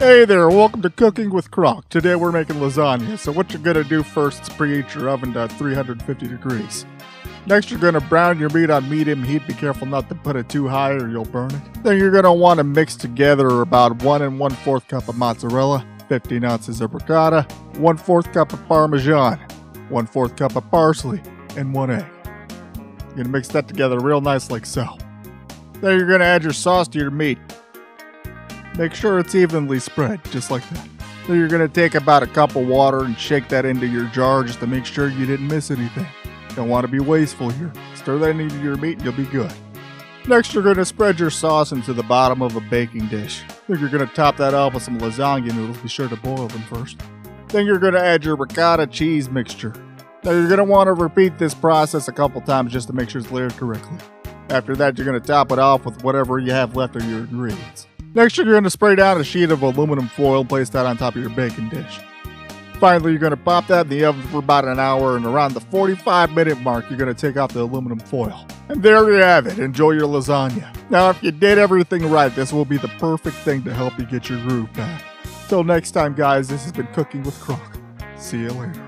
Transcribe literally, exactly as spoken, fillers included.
Hey there, welcome to Cooking with Kronk. Today we're making lasagna, so what you're going to do first is preheat your oven to three hundred fifty degrees. Next you're going to brown your meat on medium heat. Be careful not to put it too high or you'll burn it. Then you're going to want to mix together about one and one fourth cup of mozzarella, fifteen ounces of ricotta, one fourth cup of parmesan, one fourth cup of parsley, and one egg. You're going to mix that together real nice like so. Then you're going to add your sauce to your meat. Make sure it's evenly spread, just like that. Then you're going to take about a cup of water and shake that into your jar just to make sure you didn't miss anything. Don't want to be wasteful here. Stir that into your meat and you'll be good. Next, you're going to spread your sauce into the bottom of a baking dish. Then you're going to top that off with some lasagna noodles. Be sure to boil them first. Then you're going to add your ricotta cheese mixture. Now you're going to want to repeat this process a couple times just to make sure it's layered correctly. After that, you're going to top it off with whatever you have left of your ingredients. Next, you're going to spray down a sheet of aluminum foil and place that on top of your baking dish. Finally, you're going to pop that in the oven for about an hour, and around the forty-five minute mark, you're going to take off the aluminum foil. And there you have it. Enjoy your lasagna. Now, if you did everything right, this will be the perfect thing to help you get your groove back. Till next time, guys, this has been Cooking with Kronk. See you later.